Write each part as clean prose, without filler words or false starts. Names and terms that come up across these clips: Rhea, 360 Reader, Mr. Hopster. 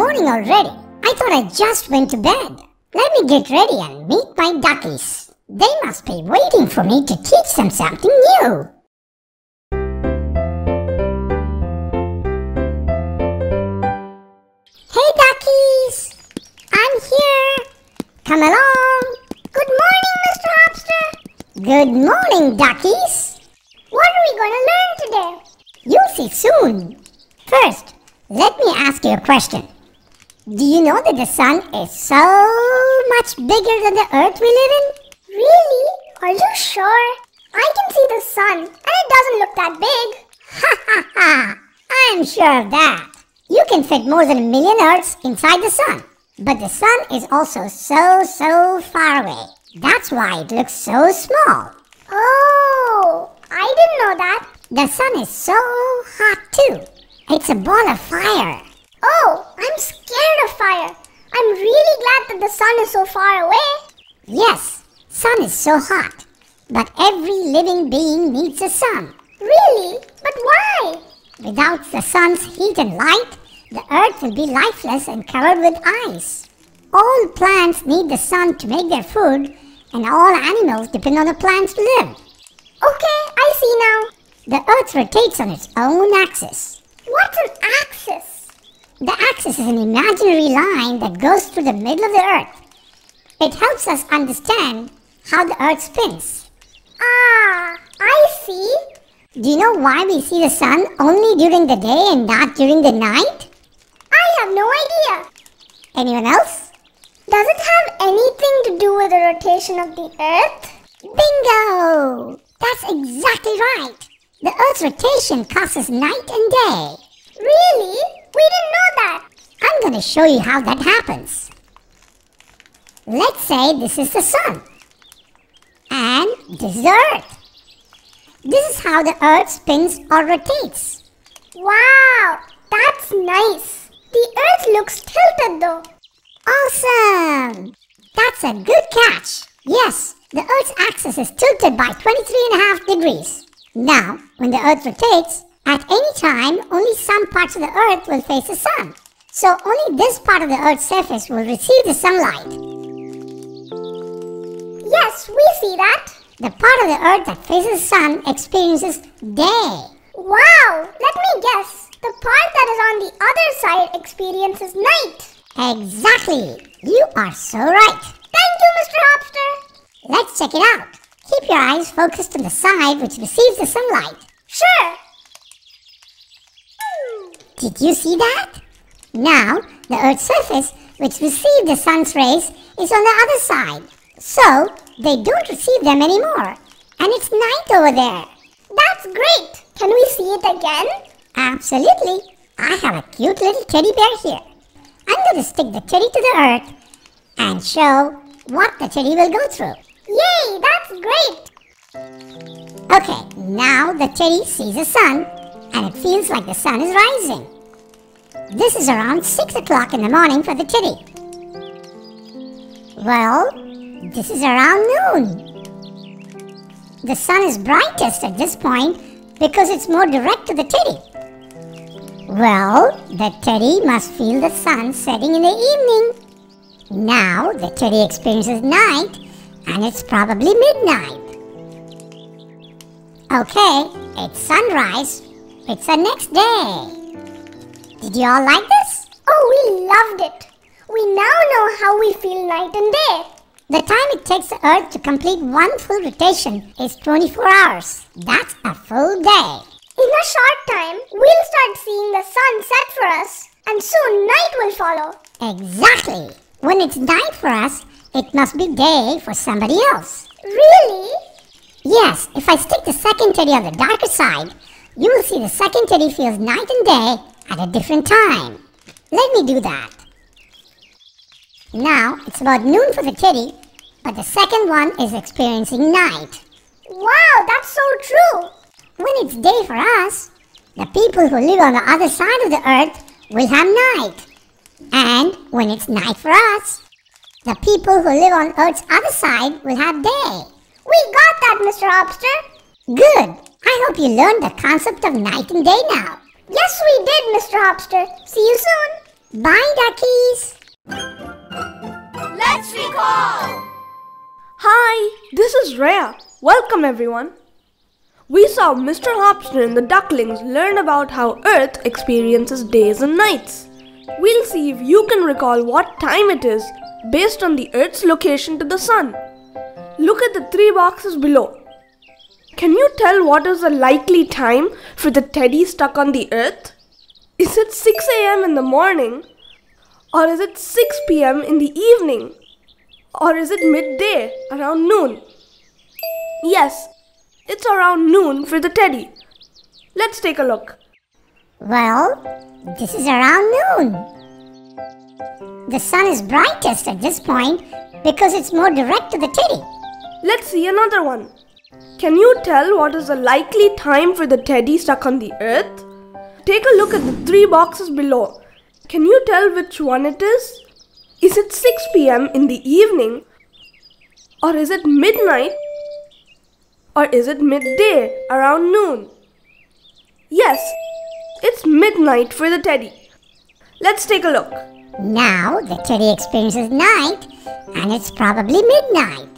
morning already. I thought I just went to bed. Let me get ready and meet my duckies. They must be waiting for me to teach them something new. Hey duckies! I'm here. Come along. Good morning, Mr. Hopster. Good morning, duckies. What are we going to learn today? You'll see soon. First, let me ask you a question. Do you know that the sun is so much bigger than the earth we live in? Really? Are you sure? I can see the sun and it doesn't look that big. Ha ha ha! I'm sure of that. You can fit more than 1 million earths inside the sun. But the sun is also so far away. That's why it looks so small. Oh, I didn't know that. The sun is so hot too. It's a ball of fire. Oh, I'm scared of fire. I'm really glad that the sun is so far away. Yes, sun is so hot. But every living being needs the sun. Really? But why? Without the sun's heat and light, the earth will be lifeless and covered with ice. All plants need the sun to make their food, and all animals depend on the plants to live. Okay, I see now. The earth rotates on its own axis. What's an axis? The axis is an imaginary line that goes through the middle of the earth. It helps us understand how the earth spins. Ah, I see. Do you know why we see the sun only during the day and not during the night? I have no idea. Anyone else? Does it have anything to do with the rotation of the earth? Bingo! That's exactly right. The earth's rotation causes night and day. Really? We didn't know that. I'm going to show you how that happens. Let's say this is the sun. And this is the earth. This is how the earth spins or rotates. Wow, that's nice. The earth looks tilted though. Awesome. That's a good catch. Yes, the earth's axis is tilted by 23.5 degrees. Now, when the earth rotates, at any time, only some parts of the earth will face the sun. So only this part of the earth's surface will receive the sunlight. Yes, we see that. The part of the earth that faces the sun experiences day. Wow, let me guess. The part that is on the other side experiences night. Exactly. You are so right. Thank you, Mr. Hopster. Let's check it out. Keep your eyes focused on the side which receives the sunlight. Sure. Did you see that? Now, the Earth's surface, which received the sun's rays, is on the other side. So, they don't receive them anymore. And it's night over there. That's great! Can we see it again? Absolutely! I have a cute little teddy bear here. I'm going to stick the teddy to the Earth and show what the teddy will go through. Yay! That's great! Okay, now the teddy sees the sun. And it feels like the sun is rising. This is around 6 o'clock in the morning for the teddy. Well, this is around noon. The sun is brightest at this point because it's more direct to the teddy. Well, the teddy must feel the sun setting in the evening. Now the teddy experiences night and it's probably midnight. Okay, it's sunrise. It's the next day. Did you all like this? Oh, we loved it. We now know how we feel night and day. The time it takes the earth to complete one full rotation is 24 hours. That's a full day. In a short time, we'll start seeing the sun set for us and soon night will follow. Exactly. When it's night for us, it must be day for somebody else. Really? Yes, if I stick the second teddy on the darker side, you will see the second teddy feels night and day at a different time. Let me do that. Now it's about noon for the teddy, but the second one is experiencing night. Wow, that's so true! When it's day for us, the people who live on the other side of the earth will have night. And when it's night for us, the people who live on Earth's other side will have day. We got that, Mr. Hopster! Good! I hope you learned the concept of night and day now. Yes, we did, Mr. Hopster. See you soon. Bye, duckies. Let's recall. Hi, this is Rhea. Welcome, everyone. We saw Mr. Hopster and the ducklings learn about how Earth experiences days and nights. We'll see if you can recall what time it is based on the Earth's location to the sun. Look at the three boxes below. Can you tell what is the likely time for the teddy stuck on the Earth? Is it 6 a.m. in the morning? Or is it 6 p.m. in the evening? Or is it midday, around noon? Yes, it's around noon for the teddy. Let's take a look. Well, this is around noon. The sun is brightest at this point because it's more direct to the teddy. Let's see another one. Can you tell what is the likely time for the teddy stuck on the Earth? Take a look at the three boxes below. Can you tell which one it is? Is it 6 p.m. in the evening? Or is it midnight? Or is it midday, around noon? Yes. It's midnight for the teddy. Let's take a look. Now the teddy experiences night and it's probably midnight.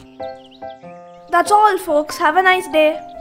That's all, folks. Have a nice day.